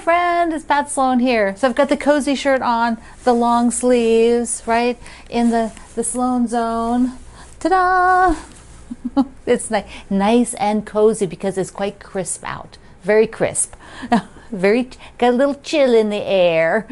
Hi friend, it's Pat Sloan here. So I've got the cozy shirt on, the long sleeves, right? In the Sloan Zone. Ta-da! It's nice and cozy because it's quite crisp out. Very crisp. Got a little chill in the air.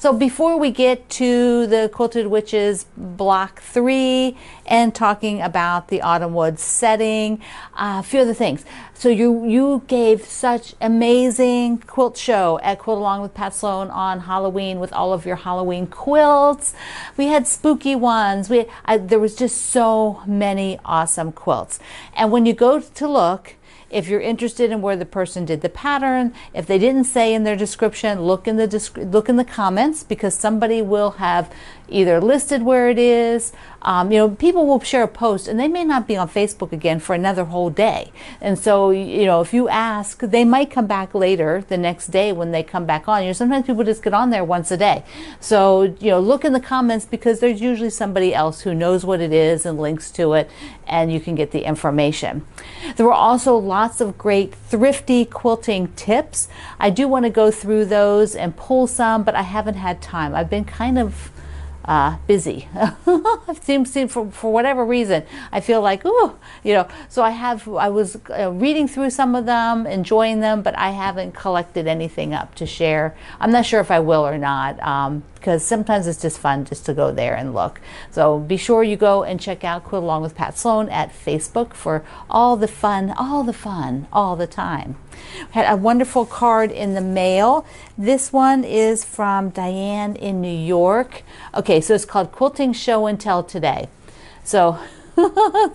So before we get to the Quilted Witches block 3 and talking about the Autumn Woods setting, a few other things. So you gave such amazing quilt show at Quilt Along with Pat Sloan on Halloween with all of your Halloween quilts. We had spooky ones. There was just so many awesome quilts. And when you go to look, if you're interested in where the person did the pattern, if they didn't say in their description, look in the comments, because somebody will have either listed where it is. You know, people will share a post and they may not be on Facebook again for another whole day. And so, you know, if you ask, they might come back later the next day when they come back on. You know, sometimes people just get on there once a day. So, you know, look in the comments because there's usually somebody else who knows what it is and links to it, and you can get the information. There were also lots of great thrifty quilting tips. I do want to go through those and pull some, but I haven't had time. I've been kind of busy. It seems for whatever reason, I feel like, ooh, you know, so I was reading through some of them, enjoying them, but I haven't collected anything up to share. I'm not sure if I will or not, because sometimes it's just fun just to go there and look. So be sure you go and check out Quilt Along with Pat Sloan at Facebook for all the fun, all the time. We had a wonderful card in the mail. This one is from Diane in New York. Okay, so it's called Quilting Show and Tell Today. So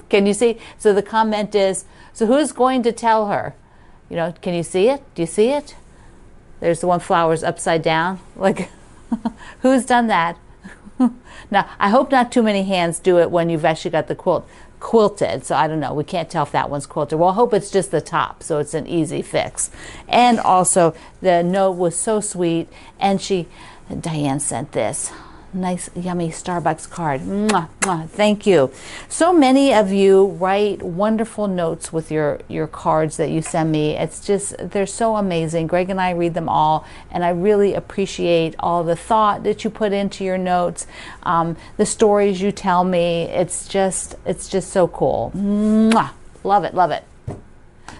can you see? So the comment is, so who's going to tell her? You know, can you see it? Do you see it? There's the one flowers upside down. Like, who's done that? Now, I hope not too many hands do it when you've actually got the quilt quilted. So I don't know. We can't tell if that one's quilted. Well, I hope it's just the top, so it's an easy fix. And also, the note was so sweet, and Diane sent this nice, yummy Starbucks card. Mwah, mwah, thank you. So many of you write wonderful notes with your cards that you send me. It's just, they're so amazing. Greg and I read them all, and I really appreciate all the thought that you put into your notes, the stories you tell me. It's just so cool. Mwah, love it, love it.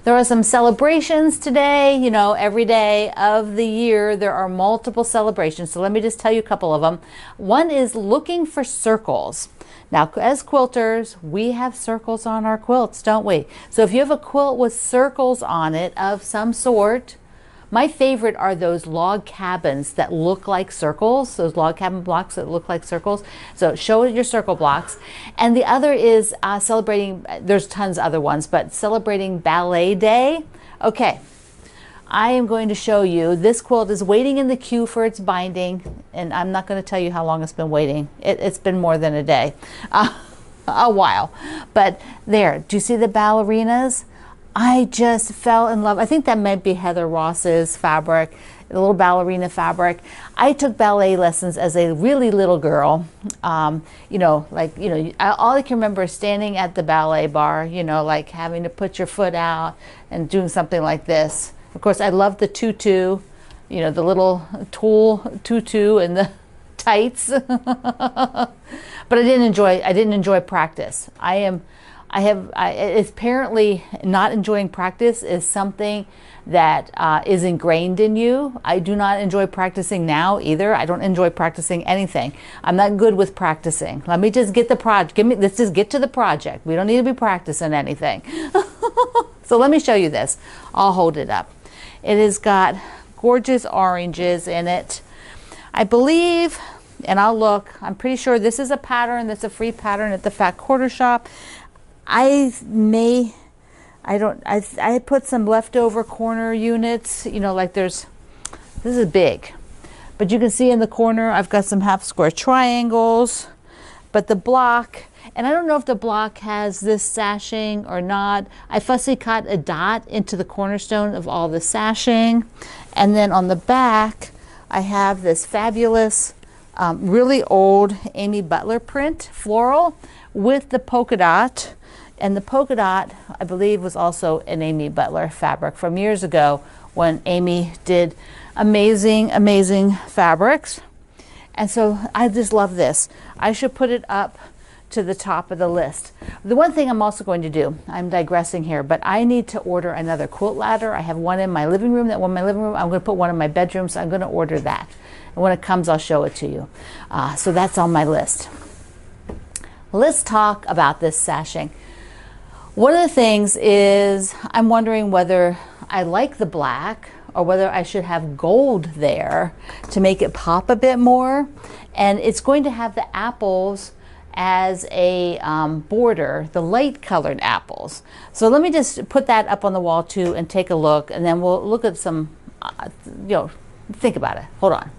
There are some celebrations today. You know, every day of the year there are multiple celebrations. So let me just tell you a couple of them. One is looking for circles. Now, as quilters, we have circles on our quilts, don't we? So if you have a quilt with circles on it of some sort, my favorite are those log cabins that look like circles, those log cabin blocks that look like circles. So show your circle blocks. And the other is celebrating, there's tons of other ones, but celebrating ballet day. Okay, I am going to show you, this quilt is waiting in the queue for its binding, and I'm not going to tell you how long it's been waiting. It's been more than a day, a while. But there, do you see the ballerinas? I just fell in love. I think that might be Heather Ross's fabric, the little ballerina fabric. I took ballet lessons as a really little girl. You know, like, you know, all I can remember is standing at the ballet bar, you know, like having to put your foot out and doing something like this. Of course, I loved the tutu, you know, the little tulle tutu and the tights. But I didn't enjoy practice. Apparently not enjoying practice is something that is ingrained in you. I do not enjoy practicing now either. I don't enjoy practicing anything. I'm not good with practicing. Let me just get the project. Let's just get to the project. We don't need to be practicing anything. So let me show you this. I'll hold it up. It has got gorgeous oranges in it. I believe, and I'll look, I'm pretty sure this is a pattern that's a free pattern at the Fat Quarter Shop. I put some leftover corner units, you know, like this is big, but you can see in the corner, I've got some half square triangles, but the block, and I don't know if the block has this sashing or not. I fussy cut a dot into the cornerstone of all the sashing. And then on the back, I have this fabulous, really old Amy Butler print floral with the polka dot, and the polka dot I believe was also an Amy Butler fabric from years ago when Amy did amazing, amazing fabrics. And so I just love this. I should put it up to the top of the list. The one thing I'm also going to do, I'm digressing here, but I need to order another quilt ladder. I have one in my living room, that one in my living room. I'm going to put one in my bedroom, so I'm going to order that. And when it comes, I'll show it to you. So that's on my list. Let's talk about this sashing. One of the things is I'm wondering whether I like the black or whether I should have gold there to make it pop a bit more. And it's going to have the apples as a border, the light colored apples. So let me just put that up on the wall too and take a look, and then we'll look at some, think about it. Hold on.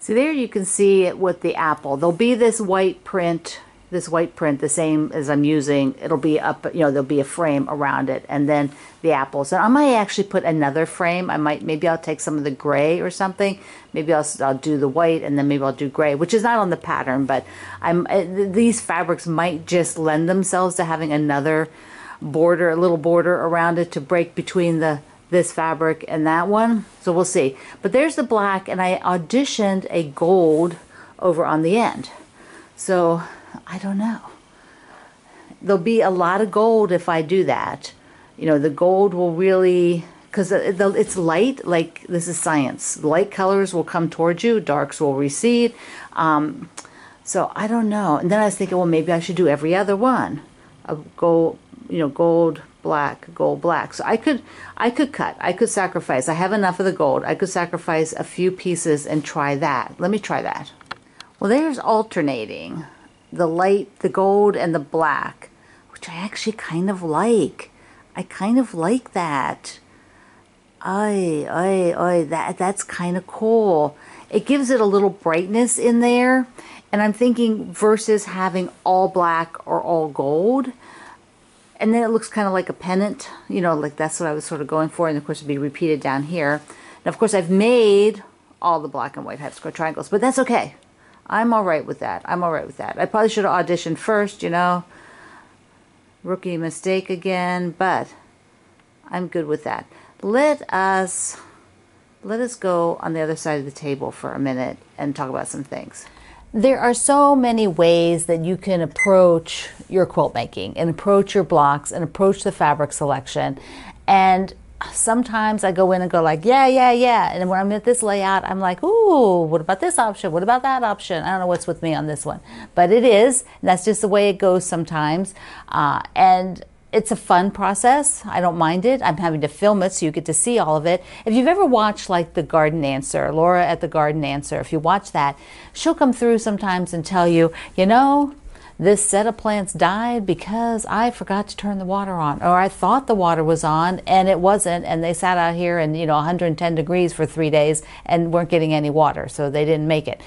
So there you can see it with the apple. There'll be this white print, the same as I'm using. It'll be up, there'll be a frame around it, and then the apples. And I might actually put another frame. Maybe I'll take some of the gray or something. Maybe I'll do the white, and then maybe I'll do gray, which is not on the pattern, but these fabrics might just lend themselves to having another border, a little border around it to break between this fabric and that one. So we'll see. But there's the black, and I auditioned a gold over on the end. So I don't know. There'll be a lot of gold if I do that. The gold will really, because it's light, like this is science. Light colors will come towards you, darks will recede. So I don't know. And then I was thinking, well, maybe I should do every other one. Gold, black, gold, black. So I could sacrifice. I have enough of the gold. I could sacrifice a few pieces and try that. Let me try that. Well, there's alternating the light, the gold, and the black, which I actually kind of like. I kind of like that. That's kind of cool. It gives it a little brightness in there, and I'm thinking versus having all black or all gold. And then it looks kind of like a pennant, like that's what I was sort of going for, and of course it'd be repeated down here. And of course I've made all the black and white half square triangles, but that's okay. I'm all right with that. I'm all right with that. I probably should have auditioned first, Rookie mistake again, but I'm good with that. Let us go on the other side of the table for a minute and talk about some things. There are so many ways that you can approach your quilt making and approach your blocks and approach the fabric selection. And sometimes I go in and go like, yeah, yeah, yeah. And when I'm at this layout, I'm like, ooh, what about this option? What about that option? I don't know what's with me on this one, but it is. And that's just the way it goes sometimes. And it's a fun process. I don't mind it. I'm having to film it, so you get to see all of it. If you've ever watched like the Garden Answer, Laura at the Garden Answer, if you watch that, she'll come through sometimes and tell you, this set of plants died because I forgot to turn the water on, or I thought the water was on and it wasn't, and they sat out here in 110 degrees for 3 days and weren't getting any water, so they didn't make it.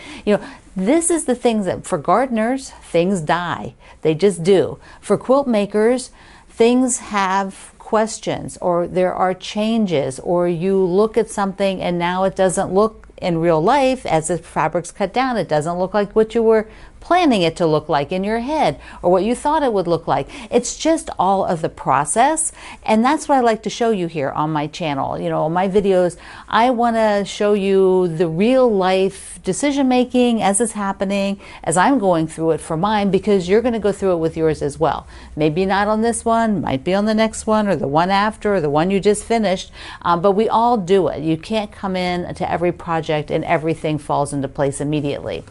This is the things that for gardeners, things die. They just do. For quilt makers, things have questions, or there are changes, or you look at something and now it doesn't look in real life, as the fabric's cut down, it doesn't look like what you were planning it to look like in your head, or what you thought it would look like. It's just all of the process, and that's what I like to show you here on my channel. My videos, I want to show you the real life decision making as it's happening, as I'm going through it for mine, because you're going to go through it with yours as well. Maybe not on this one, might be on the next one, or the one after, or the one you just finished, but we all do it. You can't come in to every project and everything falls into place immediately.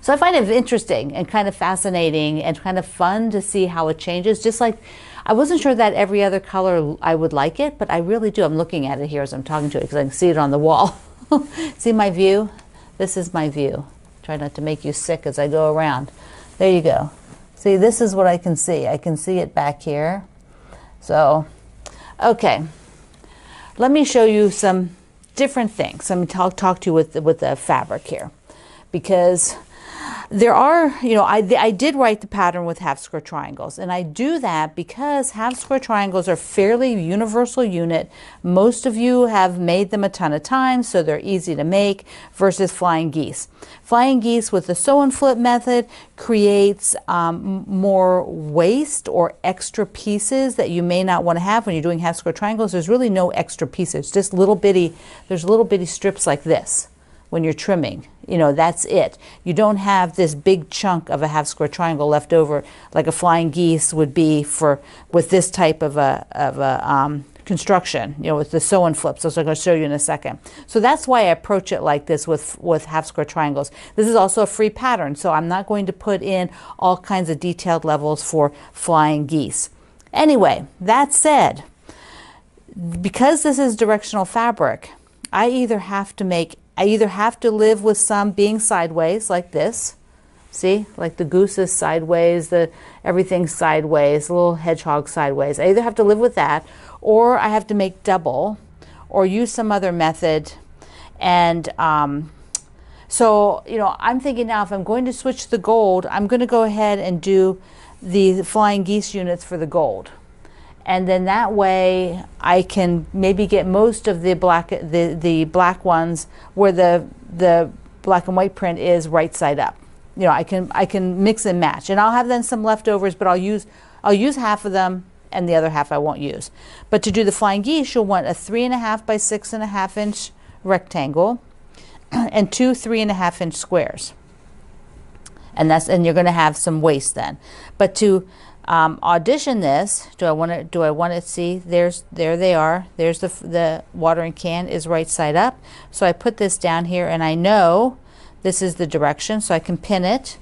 So I find it interesting and kind of fascinating and kind of fun to see how it changes. Just like I wasn't sure that every other color I would like it, but I really do. I'm looking at it here as I'm talking to it because I can see it on the wall. See my view? This is my view. Try not to make you sick as I go around. There you go. See, this is what I can see. I can see it back here. So, okay. Let me show you some different things. I'm going to talk to you with the fabric here, because There are, you know, I did write the pattern with half square triangles, and I do that because half square triangles are fairly universal unit. Most of you have made them a ton of times, so they're easy to make, versus flying geese. Flying geese with the sew and flip method creates more waste or extra pieces that you may not want to have when you're doing half square triangles. There's really no extra pieces, just little bitty, there's little bitty strips like this when you're trimming. You know, that's it. You don't have this big chunk of a half square triangle left over like a flying geese would be for with this type of a construction, you know, with the sew and flips, which I'm going to show you in a second. So that's why I approach it like this with half square triangles. This is also a free pattern, so I'm not going to put in all kinds of detailed levels for flying geese. Anyway, that said, because this is directional fabric, I either have to live with some being sideways like this, see, like the goose is sideways, the everything's sideways, the little hedgehog sideways. I either have to live with that, or I have to make double, or use some other method. And so, you know, I'm thinking now if I'm going to switch the gold, I'm going to go ahead and do the flying geese units for the gold. And then that way I can maybe get most of the black ones where the black and white print is right side up. You know, I can mix and match, and I'll have then some leftovers, but I'll use half of them and the other half I won't use. But to do the flying geese, you'll want a 3.5 by 6.5 inch rectangle and two 3.5 inch squares, and you're going to have some waste then. But to audition this, do I want to see, there they are, there's the watering can is right side up, so I put this down here and I know this is the direction, so I can pin it.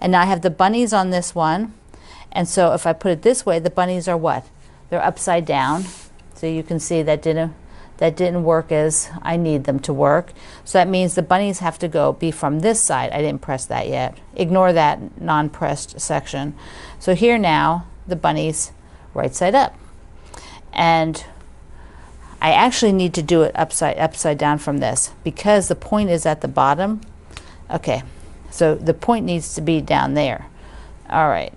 And now I have the bunnies on this one, and so if I put it this way, the bunnies are what? They're upside down, so you can see that didn't work as I need them to work. So that means the bunnies have to be from this side. I didn't press that yet. Ignore that non-pressed section. So here now, the bunnies right side up. And I actually need to do it upside down from this because the point is at the bottom. Okay, so the point needs to be down there. All right,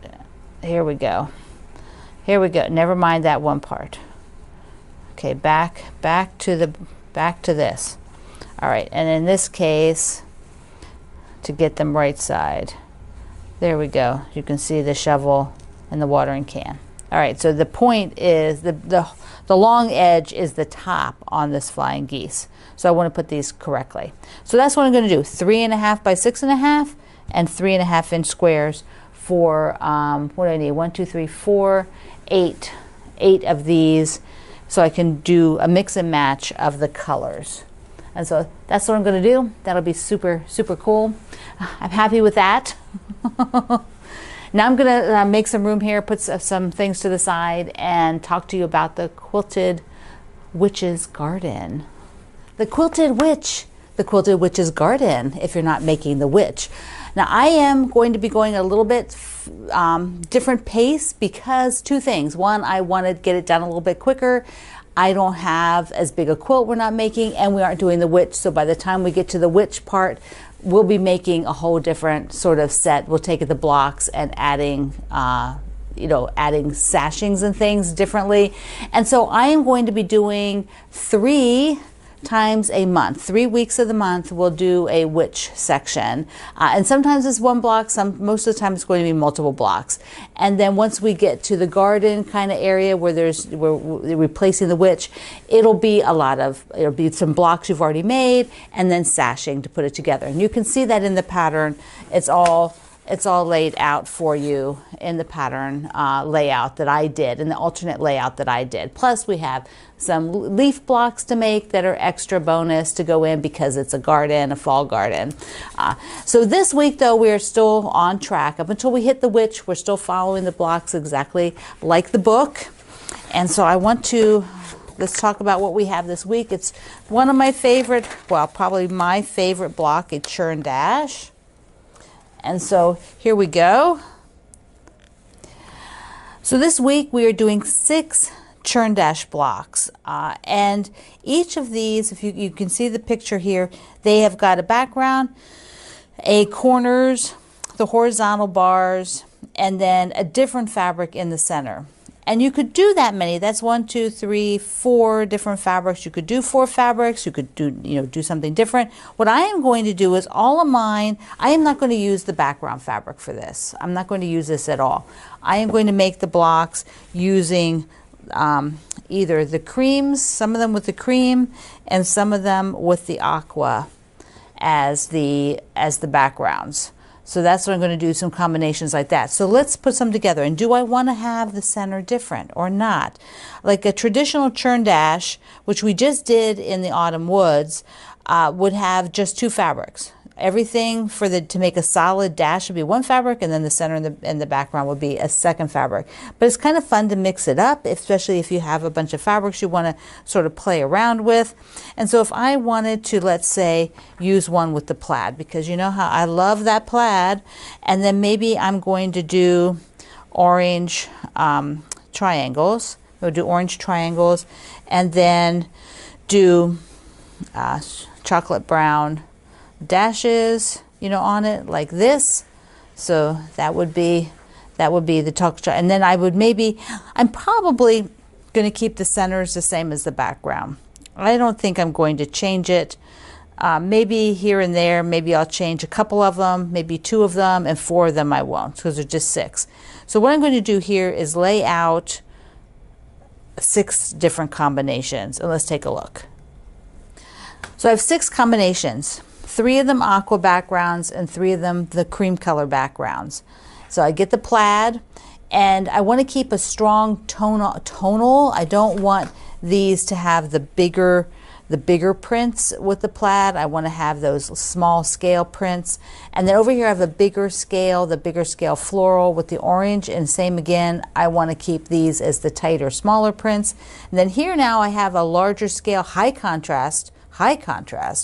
here we go. Here we go, never mind that one part. Okay, back to this. All right, and in this case, to get them right side, there we go. You can see the shovel and the watering can. All right, so the point is the long edge is the top on this flying geese. So I want to put these correctly. So that's what I'm going to do: 3.5 by 6.5 and 3.5 inch squares for what do I need? 1, 2, 3, 4, 8 of these. So I can do a mix and match of the colors. And so that's what I'm going to do. That'll be super, super cool. I'm happy with that. Now I'm going to make some room here, put some things to the side, and talk to you about the Quilted Witch's Garden. The Quilted Witch. The Quilted Witch's Garden, if you're not making the witch. Now I am going to be going a little bit different pace because two things. One, I want to get it done a little bit quicker. I don't have as big a quilt we're not making, and we aren't doing the witch, so by the time we get to the witch part, we'll be making a whole different sort of set. We'll take the blocks and adding sashings and things differently. And so I am going to be doing 3 times a month, 3 weeks of the month, we'll do a witch section, and sometimes it's one block. Most of the time it's going to be multiple blocks. And then once we get to the garden kind of area where we're replacing the witch, it'll be some blocks you've already made, and then sashing to put it together. And you can see that in the pattern. It's all laid out for you in the pattern layout that I did, in the alternate layout that I did. Plus we have some leaf blocks to make that are extra bonus to go in because it's a garden, a fall garden. So this week though, we are still on track. Up until we hit the witch, we're still following the blocks exactly like the book. And so let's talk about what we have this week. It's one of my favorite, well, probably my favorite block, a churn dash. And so here we go. So this week we are doing 6 churn dash blocks, and each of these, if you can see the picture here, they have got a background, a corners, the horizontal bars, and then a different fabric in the center. And you could do that many. That's 1, 2, 3, 4 different fabrics. You could do 4 fabrics. You could do, do something different. What I am going to do is all of mine, I am not going to use the background fabric for this. I'm not going to use this at all. I am going to make the blocks using either the creams, some of them with the cream, and some of them with the aqua as the backgrounds. So that's what I'm going to do, some combinations like that. So let's put some together. And do I want to have the center different or not? Like a traditional churn dash, which we just did in the Autumn Woods, would have just 2 fabrics. Everything for the to make a solid dash would be 1 fabric, and then the center and the background would be a 2nd fabric. But it's kind of fun to mix it up, especially if you have a bunch of fabrics you want to sort of play around with. And so if I wanted to, let's say, use one with the plaid, because you know how I love that plaid, and then maybe I'm going to do orange triangles. We'll do orange triangles, and then do chocolate brown dashes, on it like this. So that would be the texture. And then I would maybe, I'm probably going to keep the centers the same as the background. I don't think I'm going to change it. Maybe here and there, maybe I'll change a couple of them, maybe 2 of them, and 4 of them I won't, because they're just 6. So what I'm going to do here is lay out 6 different combinations, and let's take a look. So I have 6 combinations. 3 of them aqua backgrounds, and 3 of them the cream color backgrounds. So I get the plaid, and I want to keep a strong tonal. I don't want these to have the bigger prints with the plaid. I want to have those small scale prints. And then over here I have a bigger scale, the bigger scale floral with the orange, and same again, I want to keep these as the tighter, smaller prints. And then here now I have a larger scale, high contrast,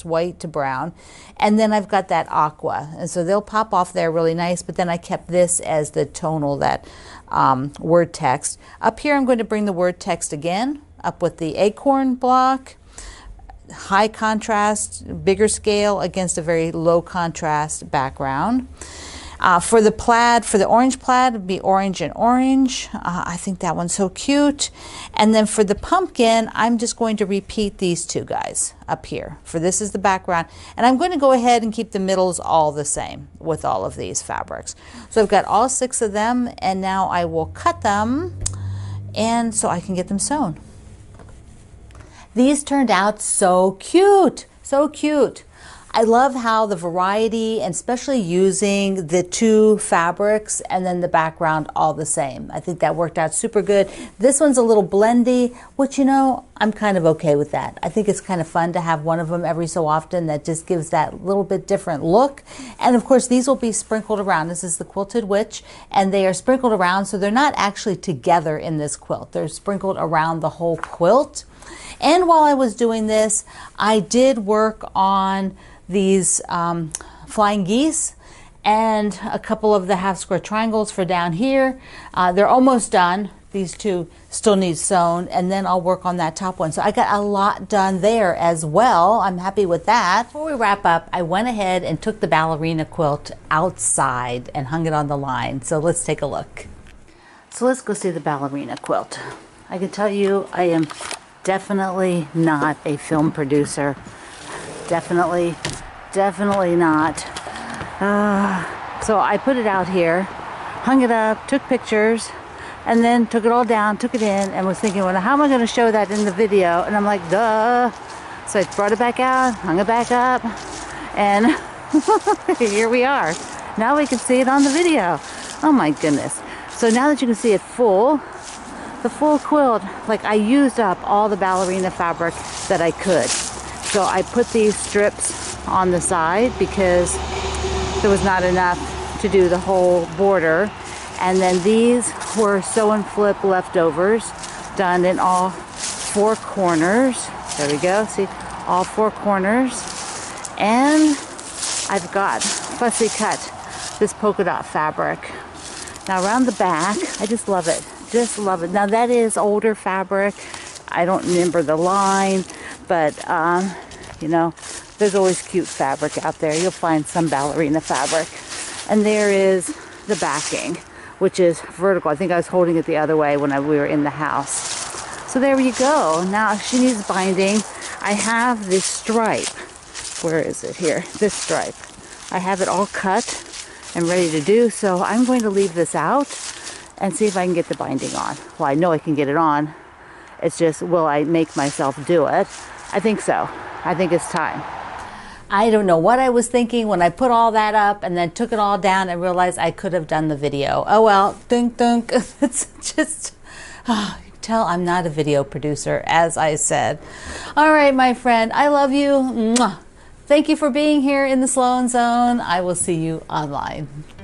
white to brown, and then I've got that aqua, and so they'll pop off there really nice. But then I kept this as the tonal, that word text. Up here I'm going to bring the word text again, up with the acorn block, high contrast, bigger scale against a very low contrast background. For the plaid, for the orange plaid, it'd be orange and orange. I think that one's so cute. And then for the pumpkin, I'm just going to repeat these 2 guys up here. For this is the background. And I'm going to go ahead and keep the middles all the same with all of these fabrics. So I've got all 6 of them, and now I will cut them, and so I can get them sewn. These turned out so cute, so cute. I love how the variety, and especially using the 2 fabrics and then the background all the same. I think that worked out super good. This one's a little blendy, which, I'm kind of okay with that. I think it's kind of fun to have one of them every so often that just gives that little bit different look. And of course, these will be sprinkled around. This is the Quilted Witch, and they are sprinkled around, so they're not actually together in this quilt. They're sprinkled around the whole quilt. And while I was doing this, I did work on these flying geese and a couple of the half square triangles for down here. They're almost done. These 2 still need sewn, and then I'll work on that top one. So I got a lot done there as well. I'm happy with that. Before we wrap up, I went ahead and took the ballerina quilt outside and hung it on the line. So let's take a look. So let's go see the ballerina quilt. I can tell you I am definitely not a film producer. Definitely not. So I put it out here, hung it up, took pictures, and then took it all down, took it in, and was thinking, well, how am I going to show that in the video? And I'm like, duh. So I brought it back out, hung it back up, and here we are. Now we can see it on the video. Oh my goodness. So now that you can see it full, the full quilt, like I used up all the ballerina fabric that I could. So I put these strips on the side because there was not enough to do the whole border. And then these were sew and flip leftovers done in all 4 corners. There we go, see, all 4 corners. And I've got fussy cut this polka dot fabric. Now around the back, I just love it. Just love it. Now that is older fabric. I don't remember the line, but there's always cute fabric out there. You'll find some ballerina fabric. And there is the backing, which is vertical. I think I was holding it the other way when we were in the house. So there you go. Now she needs binding. I have this stripe. Where is it here? This stripe. I have it all cut and ready to do. So I'm going to leave this out and see if I can get the binding on. Well, I know I can get it on. It's just, will I make myself do it? I think so. I think it's time. I don't know what I was thinking when I put all that up and then took it all down and realized I could have done the video. Oh well, dunk. It's just, oh, you can tell I'm not a video producer, as I said. All right, my friend, I love you. Mwah. Thank you for being here in the Sloan Zone. I will see you online.